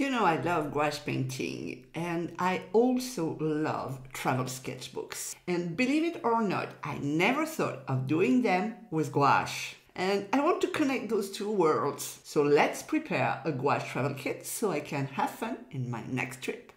You know, I love gouache painting, and I also love travel sketchbooks. And believe it or not, I never thought of doing them with gouache. And I want to connect those two worlds. So let's prepare a gouache travel kit so I can have fun in my next trip.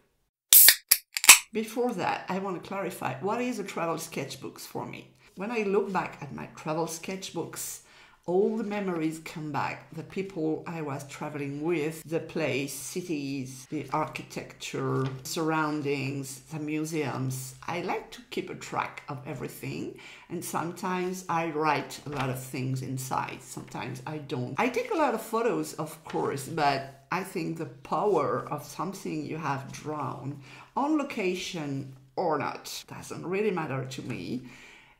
Before that, I want to clarify what is a travel sketchbook for me. When I look back at my travel sketchbooks, all the memories come back, the people I was traveling with, the place, cities, the architecture, surroundings, the museums. I like to keep a track of everything, and sometimes I write a lot of things inside, sometimes I don't. I take a lot of photos, of course, but I think the power of something you have drawn on location or not doesn't really matter to me.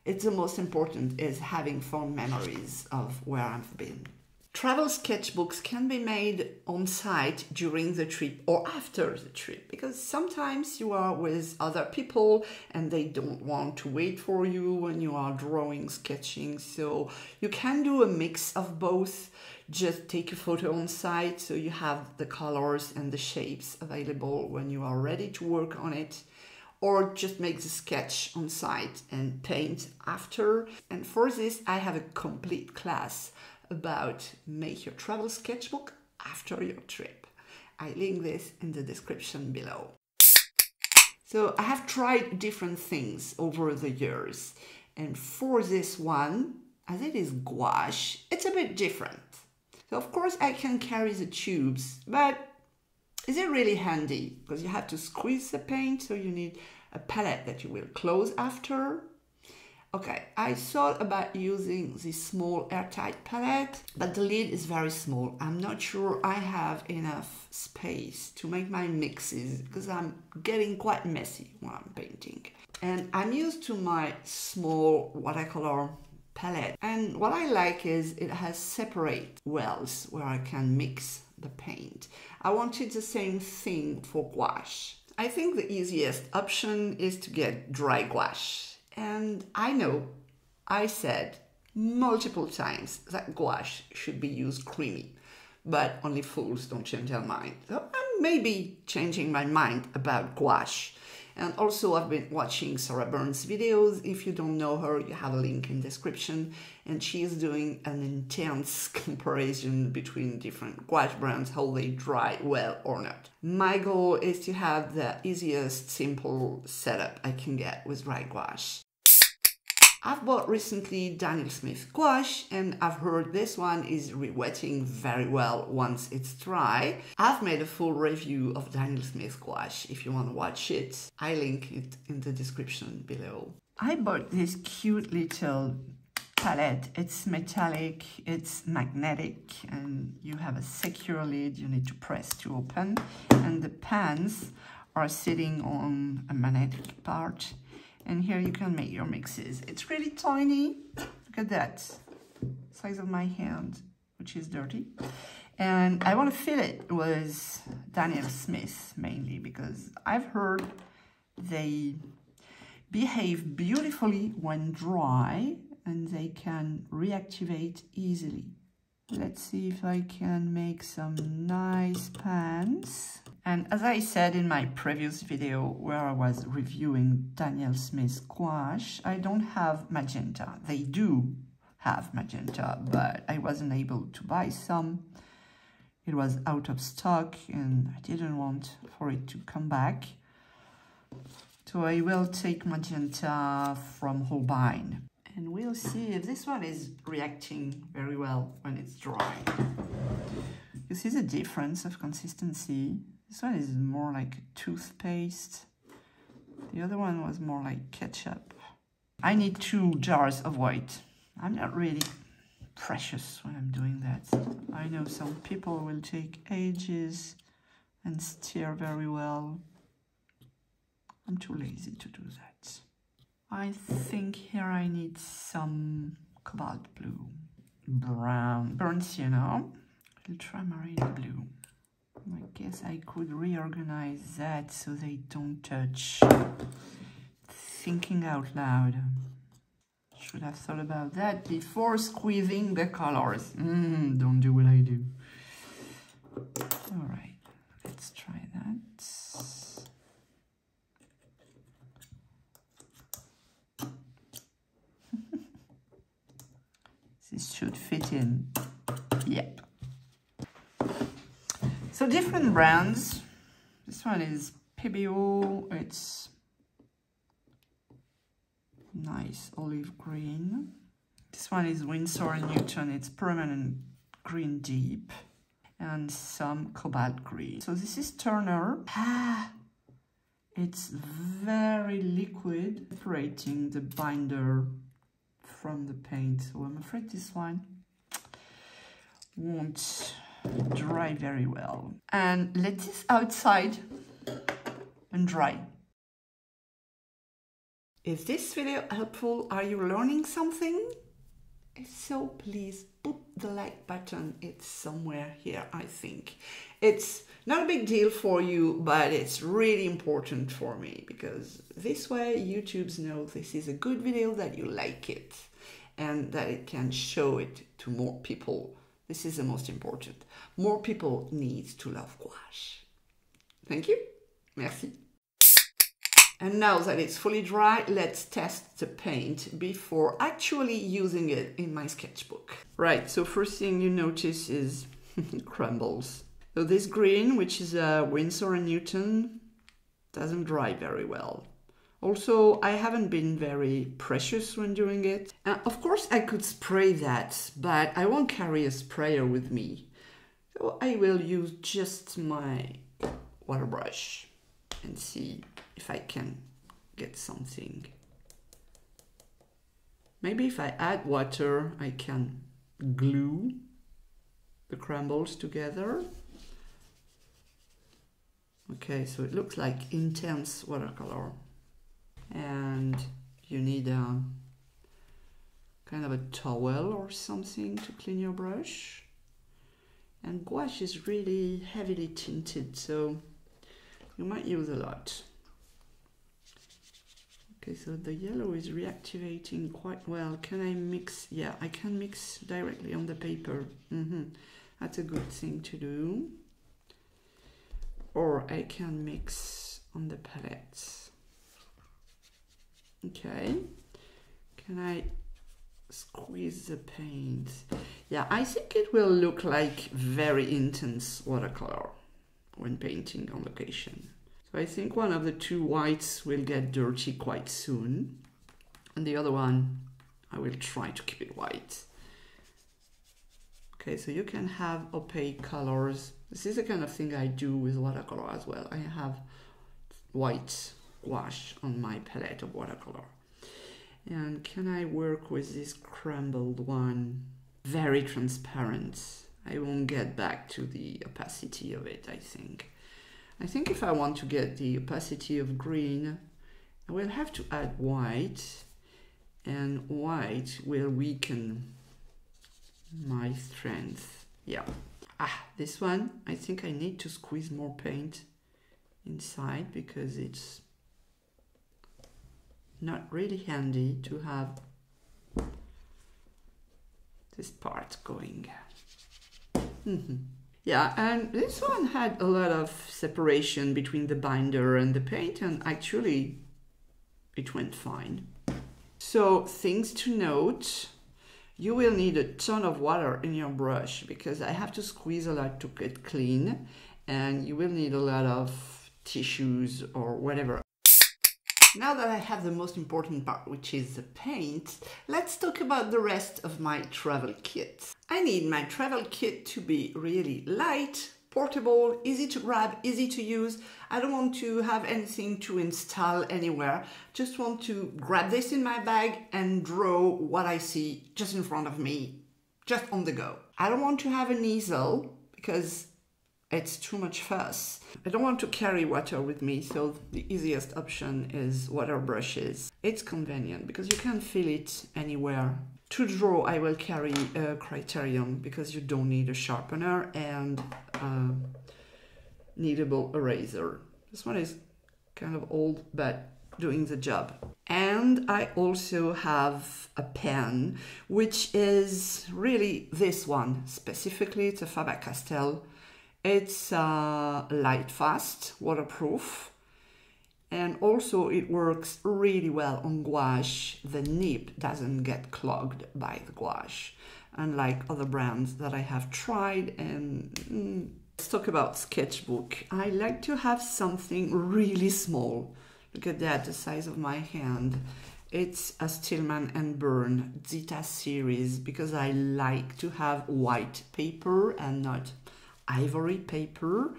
It's the most important is having fond memories of where I've been. Travel sketchbooks can be made on site during the trip or after the trip, because sometimes you are with other people and they don't want to wait for you when you are drawing, sketching. So you can do a mix of both. Just take a photo on site so you have the colors and the shapes available when you are ready to work on it. Or just make the sketch on site and paint after. And for this, I have a complete class about make your travel sketchbook after your trip. I link this in the description below. So I have tried different things over the years. And for this one, as it is gouache, it's a bit different. So of course I can carry the tubes, but is it really handy? Because you have to squeeze the paint, so you need a palette that you will close after. Okay, I thought about using this small airtight palette, but the lid is very small. I'm not sure I have enough space to make my mixes because I'm getting quite messy when I'm painting. And I'm used to my small watercolor palette. And what I like is it has separate wells where I can mix the paint. I wanted the same thing for gouache. I think the easiest option is to get dry gouache. And I know I said multiple times that gouache should be used creamy, but only fools don't change their mind. So I'm maybe changing my mind about gouache. And also I've been watching Sarah Burns' videos. If you don't know her, you have a link in the description. And she is doing an intense comparison between different gouache brands, how they dry well or not. My goal is to have the easiest, simple setup I can get with dry gouache. I've bought recently Daniel Smith gouache, and I've heard this one is re-wetting very well once it's dry. I've made a full review of Daniel Smith gouache. If you want to watch it, I link it in the description below. I bought this cute little palette. It's metallic, it's magnetic, and you have a secure lid you need to press to open. And the pans are sitting on a magnetic part. And here you can make your mixes. It's really tiny. Look at that. Size of my hand, which is dirty. And I want to fill it with Daniel Smith mainly because I've heard they behave beautifully when dry and they can reactivate easily. Let's see if I can make some nice pans. And as I said in my previous video where I was reviewing Daniel Smith's gouache, I don't have magenta. They do have magenta, but I wasn't able to buy some. It was out of stock and I didn't want for it to come back. So I will take magenta from Holbein. And we'll see if this one is reacting very well when it's dry. You see the difference of consistency. This one is more like toothpaste. The other one was more like ketchup. I need 2 jars of white. I'm not really precious when I'm doing that. I know some people will take ages and stir very well. I'm too lazy to do that. I think here I need some cobalt blue, brown, burnt sienna, ultramarine blue. I guess I could reorganize that so they don't touch. Thinking out loud. Should have thought about that before squeezing the colors. Don't do what I do. All right, let's Let's try that. This should fit in. Yep. So different brands. This one is PBeO. It's nice olive green. This one is Winsor and Newton. It's permanent green deep and some cobalt green. So this is Turner. It's very liquid, separating the binder from the paint. So I'm afraid this one won't dry very well. And let this outside and dry. Is this video helpful? Are you learning something? If so, please put the like button. It's somewhere here, I think. It's not a big deal for you, but it's really important for me, because this way YouTube knows this is a good video, that you like it, and that it can show it to more people. This is the most important. More people need to love gouache. Thank you. Merci. And now that it's fully dry, let's test the paint before actually using it in my sketchbook. Right, so first thing you notice is crumbles. So this green, which is a Winsor and Newton, doesn't dry very well. Also, I haven't been very precious when doing it. Of course, I could spray that, but I won't carry a sprayer with me. So I will use just my water brush and see if I can get something. Maybe if I add water, I can glue the crumbles together. Okay, so it looks like intense watercolor. And you need a kind of a towel or something to clean your brush. And gouache is really heavily tinted, so you might use a lot. Okay, so the yellow is reactivating quite well. Can I mix? Yeah, I can mix directly on the paper. That's a good thing to do. Or I can mix on the palettes. Okay, can I squeeze the paint? Yeah, I think it will look like very intense watercolor when painting on location. So I think one of the two whites will get dirty quite soon, and the other one I will try to keep it white. Okay, so you can have opaque colors. This is the kind of thing I do with watercolor as well. I have white gouache on my palette of watercolor. And can I work with this crumbled one? Very transparent. I won't get back to the opacity of it, I think. I think if I want to get the opacity of green, I will have to add white, and white will weaken my strength. Yeah. This one, I think I need to squeeze more paint inside, because it's not really handy to have this part going. Yeah, and this one had a lot of separation between the binder and the paint, and actually it went fine. So things to note, you will need a ton of water in your brush, because I have to squeeze a lot to get clean, and you will need a lot of tissues or whatever. Now that I have the most important part, which is the paint, let's talk about the rest of my travel kit. I need my travel kit to be really light, portable, easy to grab, easy to use. I don't want to have anything to install anywhere. Just want to grab this in my bag and draw what I see just in front of me, just on the go. I don't want to have an easel, because it's too much fuss. I don't want to carry water with me, so the easiest option is water brushes. It's convenient because you can fill it anywhere. To draw, I will carry a criterion, because you don't need a sharpener and a kneadable eraser. This one is kind of old, but doing the job. And I also have a pen, which is really this one specifically. It's a Faber-Castell. It's light fast, waterproof, and also it works really well on gouache. The nib doesn't get clogged by the gouache, unlike other brands that I have tried. And let's talk about sketchbook. I like to have something really small. Look at that, the size of my hand. It's a Stillman and Burn Zita series because I like to have white paper and not ivory paper,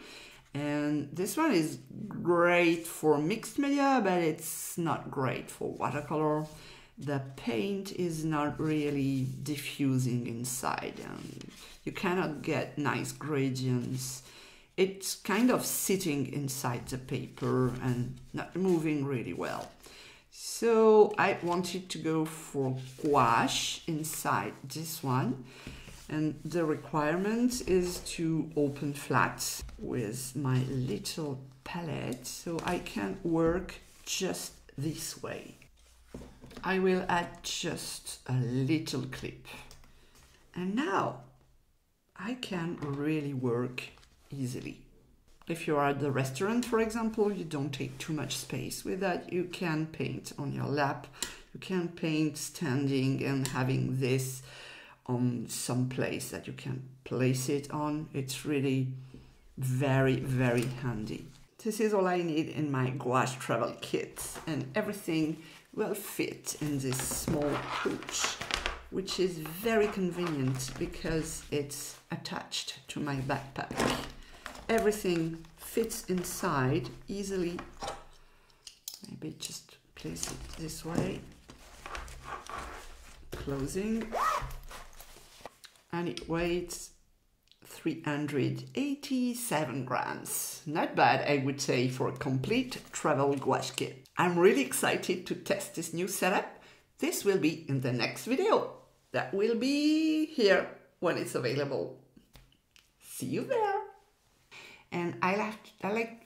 and this one is great for mixed media, but it's not great for watercolor. The paint is not really diffusing inside and you cannot get nice gradients. It's kind of sitting inside the paper and not moving really well. So I wanted to go for gouache inside this one. And the requirement is to open flat with my little palette, so I can work just this way. I will add just a little clip. And now I can really work easily. If you are at the restaurant, for example, you don't take too much space with that. You can paint on your lap. You can paint standing and having this on some place that you can place it on. It's really very handy. This is all I need in my gouache travel kit, and everything will fit in this small pouch, which is very convenient because it's attached to my backpack. Everything fits inside easily. Maybe just place it this way, closing. And it weighs 387 grams. Not bad, I would say, for a complete travel gouache kit. I'm really excited to test this new setup. This will be in the next video. That will be here when it's available. See you there. And I like